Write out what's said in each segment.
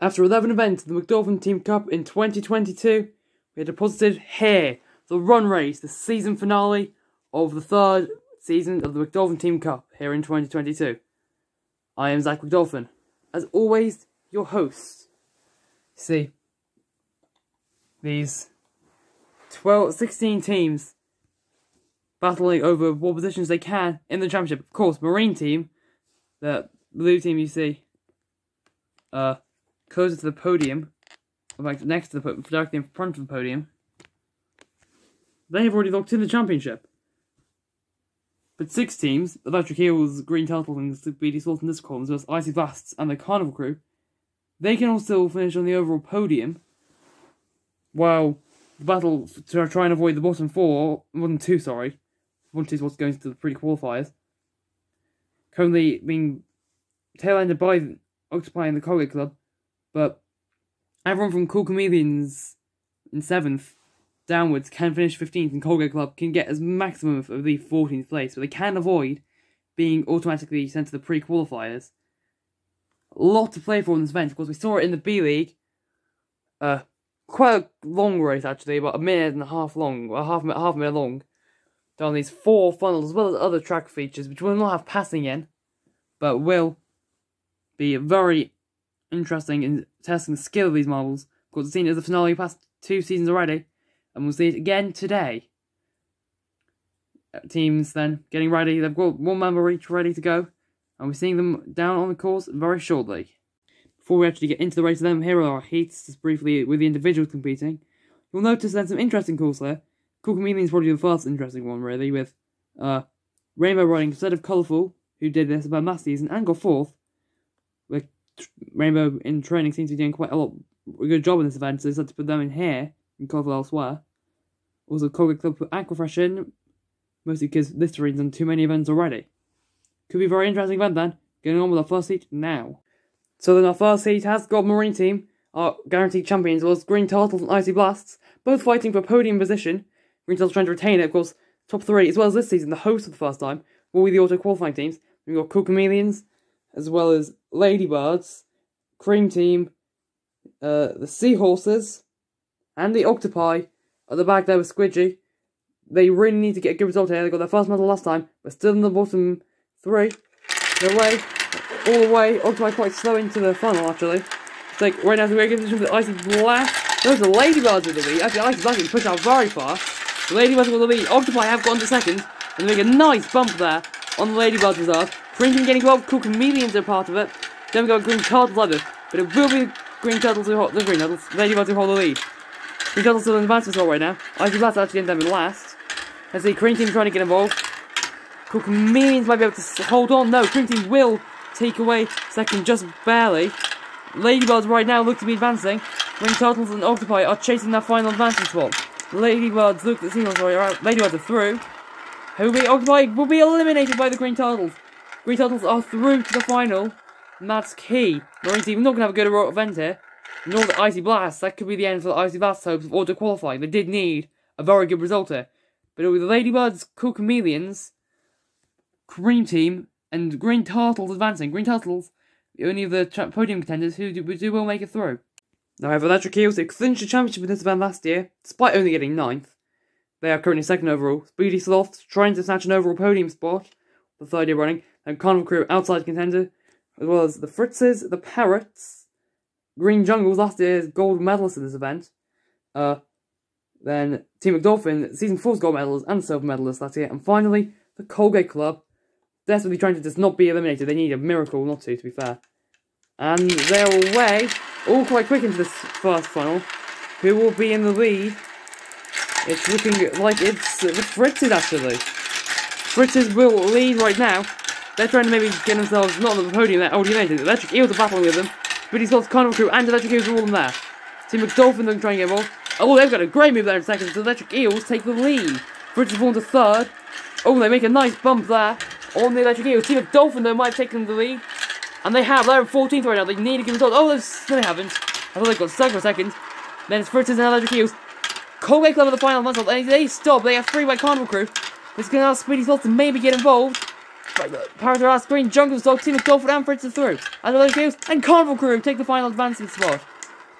After 11 events of the McDolphin Team Cup in 2022, we are deposited here, the run race, the season finale of the third season of the McDolphin Team Cup here in 2022. I am Zach McDolphin, as always, your host. See, these 16 teams battling over what positions they can in the championship. Of course, Marine Team, the blue team you see, closer to the podium, or like next to the podium, directly in front of the podium. They have already locked in the championship. But 6 teams, Electric Eels, Green Turtles, BD Swords, and this column, as well as Icy Vasts and the Carnival Crew, they can all still finish on the overall podium, while the battle to try and avoid the bottom two is what's going to the pre-qualifiers, currently being tail-ended by Octopi and the Colgate Club, but everyone from Cool Chameleons in 7th downwards can finish 15th, and Koga Club can get as maximum of the 14th place, but they can avoid being automatically sent to the pre-qualifiers. A lot to play for in this event. Of course, we saw it in the B-League. Quite a long race, actually, about a minute and a half long, or half a minute long, down these 4 funnels, as well as other track features, which will not have passing in, but will be very interesting in testing the skill of these marbles. Of course, we've seen it as the finale past 2 seasons already, and we'll see it again today. Teams then getting ready. They've got 1 member each ready to go, and we're seeing them down on the course very shortly. Before we actually get into the race of them, here are our heats, just briefly with the individuals competing. You'll notice then some interesting calls there. Cool Chameleon's probably the first interesting one, really, with Rainbow Riding instead of Colourful, who did this about last season and got 4th. With Rainbow in training seems to be doing quite a good job in this event, so they decided to put them in here and Colourful elsewhere. Also, Colgate Club put Aquafresh in, mostly because Listerines done too many events already. Could be a very interesting event then, going on with our first heat now. So then our first heat has got Marine Team, our guaranteed champions, as well as Green Turtles and Icy Blasts, both fighting for podium position. Green Turtles trying to retain it, of course, top 3, as well as this season, the host for the first time, will be the auto-qualifying teams. We've got Cool Chameleons, as well as Ladybirds, Cream Team, the Seahorses, and the Octopi. At the back there with Squidgy. They really need to get a good result here. They got their first medal last time, but still in the bottom 3. They're away, all the way. Octopi quite slow into the funnel, actually. It's like right now, the regular position with Icy Blast. Those are Ladybirds with the lead. Actually, Icy Blast can push out very far. The Ladybirds with the lead. Octopi have gone to 2nd, and they make a nice bump there on the Ladybirds reserve. Green Team getting involved. Cool Chameleons are part of it. Then we got Green Turtles leather, but it will be Green Turtles who hold the Ladybirds who hold the lead. Green Turtles still in the advanced result right now. Icy Blast actually ended up in last. Let's see, Cream Team trying to get involved. Cool Chameleons might be able to hold on. No, Cream Team will take away 2nd just barely. Ladybirds right now look to be advancing. Green Turtles and Octopi are chasing that final advancing spot. Ladybirds look at the Ladybirds are through. Octopi will be eliminated by the Green Turtles. Green Turtles are through to the final, and that's key. Marine Team not going to have a good event here. Nor the Icy Blast, that could be the end for the Icy Blast hopes of auto-qualifying. They did need a very good result here. But it was the Ladybirds, Cool Chameleons, Cream Team, and Green Turtles advancing. Green Turtles, the only of the podium contenders who do well make it through. Now, however, Electric Heels, they clinched the championship in this event last year, despite only getting 9th. They are currently 2nd overall. Speedy Sloths trying to snatch an overall podium spot, the 3rd year running, and Carnival Crew outside contender, as well as the Fritzes, the Parrots, Green Jungle was last year's gold medalist in this event. Then Team McDolphin, Season 4's gold medalist and silver medalist last year. And finally, the Colgate Club, desperately trying to just not be eliminated. They need a miracle not to be fair. And they're away, all quite quick into this first funnel. Who will be in the lead? It's looking like it's the Fritzes, actually. Fritzes will lead right now. They're trying to maybe get themselves not on the podium, they're already eliminated. Electric Eels are battling with them. But he's lost Carnival Crew and Electric Eels are all in there. Team McDolphin doesn't try and get involved. Oh, they've got a great move there in 2nd, so Electric Eels take the lead. Fritz has fallen to 3rd. Oh, they make a nice bump there on the Electric Eels. Team McDolphin, though, might have taken the lead. And they have. They're in 14th right now. They need to give result. Oh, they haven't. I thought they got stuck for a second. Then it's Fritz and Electric Eels. Colgate Club at the final. They stop. They have 3 by Carnival Crew. It's going to allow Speedy Sloths to maybe get involved. Parrot are asked Green Jungle, so Team McDolphin and Fritz are through. And the Electric Eels and Carnival Crew take the final advancing spot.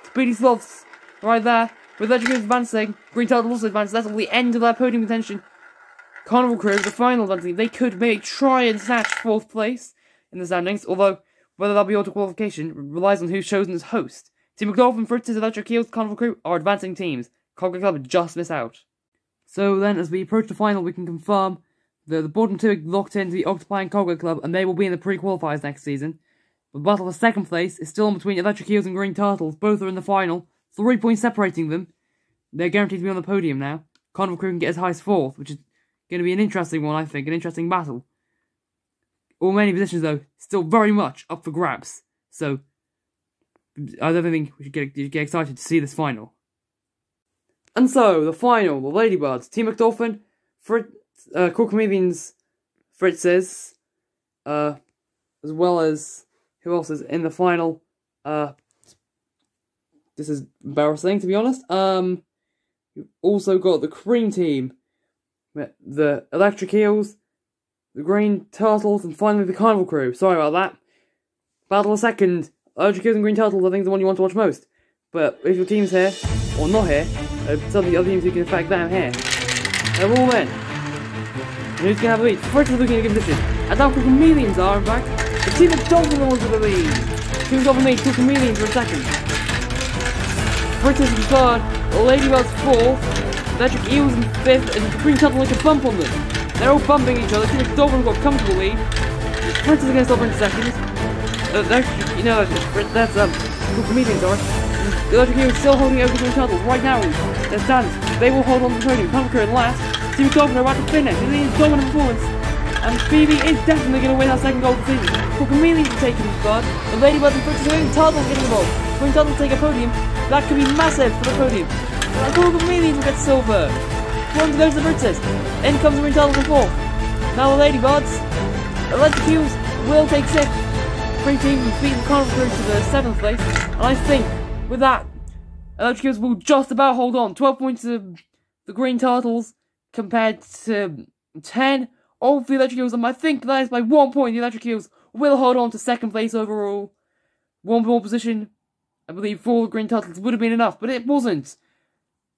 Speedy Sloths right there. With Electric Eels advancing, Green Turtles also advancing. That's the end of their podium contention. Carnival Crew, the final advancing. They could maybe try and snatch 4th place in the standings, although whether that'll be auto-qualification relies on who's chosen as host. Team McDolphin, Fritz's, Electric Eels, Carnival Crew are advancing teams. Koga Club just miss out. So then, as we approach the final, we can confirm that the bottom two are locked into the Octopi and Koga Club, and they will be in the pre-qualifiers next season. The battle for 2nd place is still in between Electric Eels and Green Turtles. Both are in the final. 3 points separating them. They're guaranteed to be on the podium now. Carnival Crew can get as high as 4th, which is going to be an interesting one, I think. An interesting battle. All many positions, though, still very much up for grabs. So, I don't think we should get excited to see this final. And so, the final, the Ladybirds, Team McDolphin, Fritz, Cool Chameleons, Fritz's, as well as, who else is in the final? This is embarrassing, to be honest. You've also got the Cream Team, the Electric Heels, the Green Turtles, and finally the Carnival Crew. Sorry about that. Battle of 2nd. Electric Heels and Green Turtles, I think, is the one you want to watch most. But if your team's here, or not here, suddenly the other teams who can affect them here. They're all in. And who's going to have a lead? Fritz is looking in a good position. And now Cool Chameleons are, in fact. The team of Dolphin ones with the lead. Team Dolphin lead, Cool Chameleons for 2nd. Fritz is in 3rd, Ladybirds 4th, Electric Eels in 5th, and the Green Turtle like a bump on them. They're all bumping each other. Team McDolphin got comfortable lead. Fritz is against Dolphin in 2nd. You know, that's Cool Chameleons are. The Electric Eels still holding over Green Turtles right now. Their stands. They will hold on to the podium. Carnival Crew in last. Team McDolphin are about to finish. It is dominant performance. And Phoebe is definitely going to win her 2nd goal of the season. Cool Chameleons are taking the third. The Ladybirds and Fritz are winning. Turtles getting involved. Green Turtles take a podium. That could be massive for the podium. And Cool Chameleons will get silver. One to go to the Fritzes. In comes the Green Turtles in 4th. Now the Ladybirds. Electric Eels will take 6th. Green Team beat the Carnival Crew to the 7th place. And I think, with that, Electric Eels will just about hold on. 12 points to the Green Turtles compared to 10 of the Electric Eels. And I think that is by 1 point. The Electric Eels will hold on to 2nd place overall. One more position, I believe, for the Green Turtles would have been enough, but it wasn't.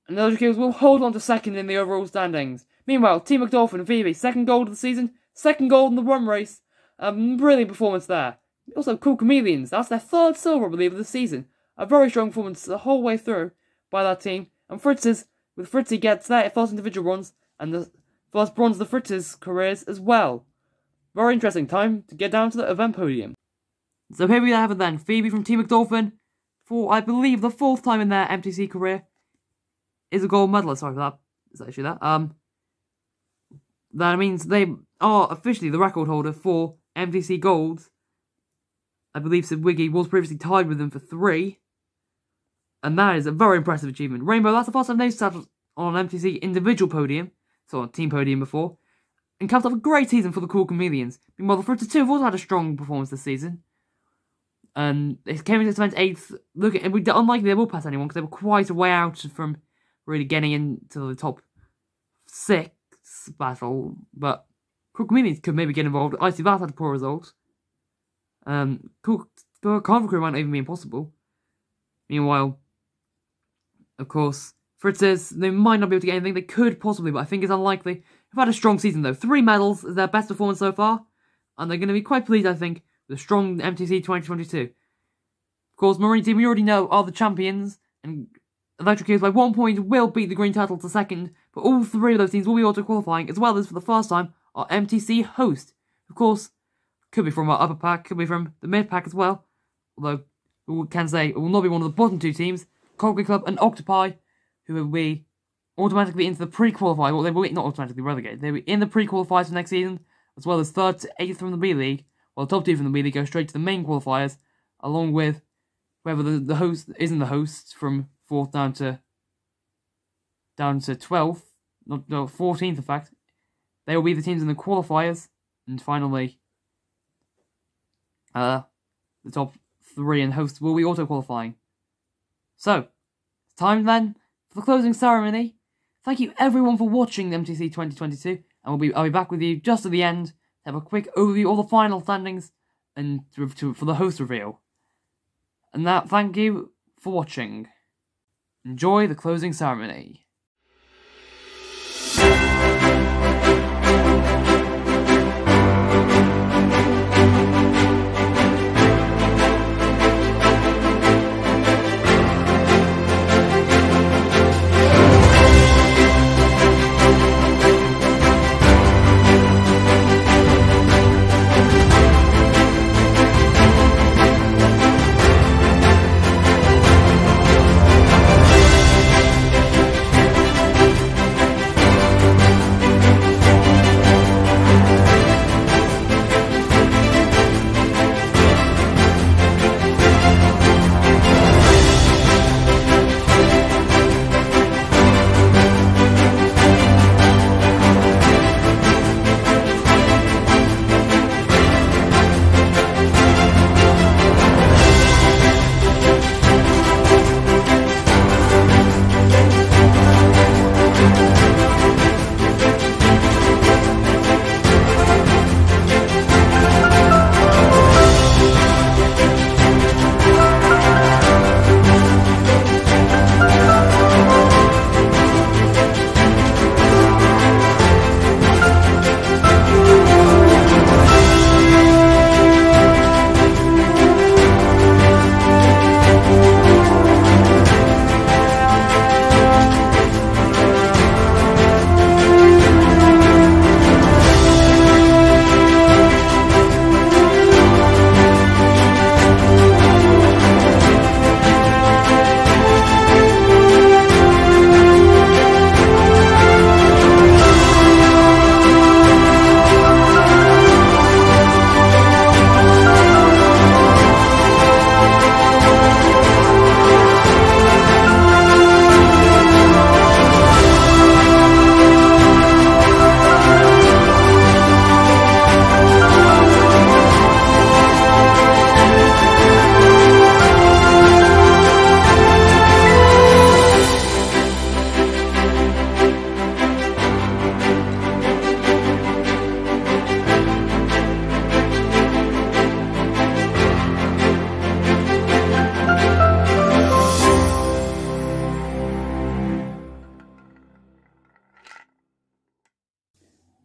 And the Electric Eels will hold on to 2nd in the overall standings. Meanwhile, Team McDolphin and Phoebe, 2nd gold of the season, 2nd gold in the run race. Brilliant performance there. Also, Cool Chameleons, that's their 3rd silver, I believe, of the season. A very strong performance the whole way through by that team. And Fritz's, with Fritzy gets their 1st individual bronze, and the 1st bronze of the Fritz's careers as well. Very interesting time to get down to the event podium. So here we have it then, Phoebe from Team McDolphin, for, I believe, the 4th time in their MTC career. Is a gold medalist, sorry for that. Is that actually that? That means they are officially the record holder for MTC golds. I believe Sid Wiggy was previously tied with them for 3. And that is a very impressive achievement. Rainbow, that's the first time they've sat on an MTC individual podium. So on a team podium before. And capped off a great season for the Cool Chameleons. Meanwhile, the Fritters too have also had a strong performance this season. And they came into this event 8th. Look, it would be unlikely they will pass anyone because they were quite a way out from really getting into the top 6 battle, but Cool Chameleons could maybe get involved. Icy Vasts had a poor result. Carnival Crew might not even be impossible. Meanwhile, of course, Fritz's, they might not be able to get anything. They could possibly, but I think it's unlikely. They've had a strong season, though. 3 medals is their best performance so far, and they're going to be quite pleased, I think, with a strong MTC 2022. Of course, Marine Team, we already know, are the champions, and Electric Eels by 1 point will beat the Green Turtles to 2nd, but all 3 of those teams will be auto-qualifying, as well as, for the first time, our MTC host. Of course, could be from our upper pack, could be from the mid-pack as well, although we can say it will not be one of the bottom 2 teams, Colgate Club and Octopi, who will be automatically into the pre-qualifier, well, they will be not automatically relegated, they will be in the pre-qualifiers for next season, as well as 3rd to 8th from the B-League, while the top 2 from the B-League go straight to the main qualifiers, along with whoever the host isn't the host from 4th down to 12th, no 14th in fact. They will be the teams in the qualifiers, and finally, the top 3 and hosts will be auto qualifying. So, it's time then for the closing ceremony. Thank you everyone for watching the MTC 2022, and I'll be back with you just at the end have a quick overview of the final standings and for the host reveal. And that, thank you for watching. Enjoy the closing ceremony.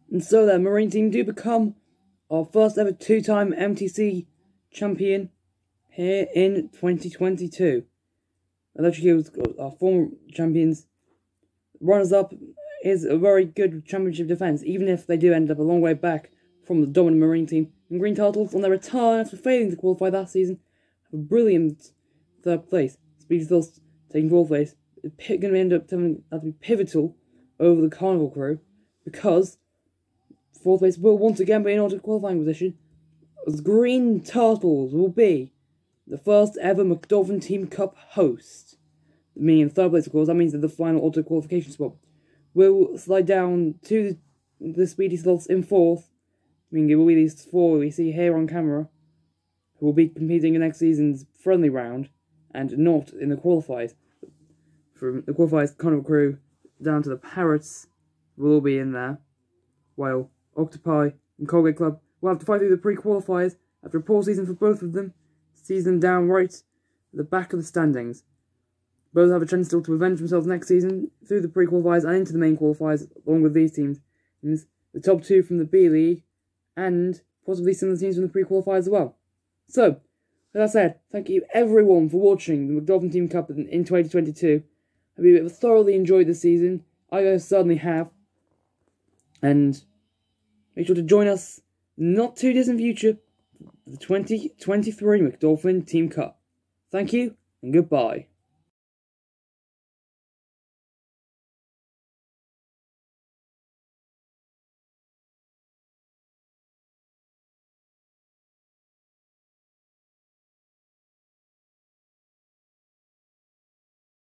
And so the Marine Team do become our first ever two-time MTC champion here in 2022. Electric Heels are former champions. Runners-up is a very good championship defence, even if they do end up a long way back from the dominant Marine Team. And Green Turtles, on their return after failing to qualify that season, have a brilliant third place. Speedy Sloths taking fourth place. It's going to end up having to be pivotal over the Carnival Crew, because fourth place will once again be in order to qualifying position, as Green Turtles will be the first ever McDolphin Team Cup host. Meaning in third place, of course, that means that the final auto qualification spot will slide down to the Speedy Sloths in fourth. Meaning it will be these four we see here on camera who will be competing in next season's friendly round and not in the qualifiers. From the qualifiers, Carnival Crew down to the Parrots will all be in there, while Octopi and Colgate Club will have to fight through the pre-qualifiers after a poor season for both of them, sees them down right at the back of the standings. Both have a chance still to avenge themselves next season through the pre-qualifiers and into the main qualifiers along with these teams. And the top two from the B-League and possibly some of the teams from the pre-qualifiers as well. So, as I said, thank you everyone for watching the McDolphin Team Cup in 2022. I've thoroughly enjoyed this season. I certainly have. And make sure to join us in the not too distant future for the 2023 McDolphin Team Cup. Thank you and goodbye.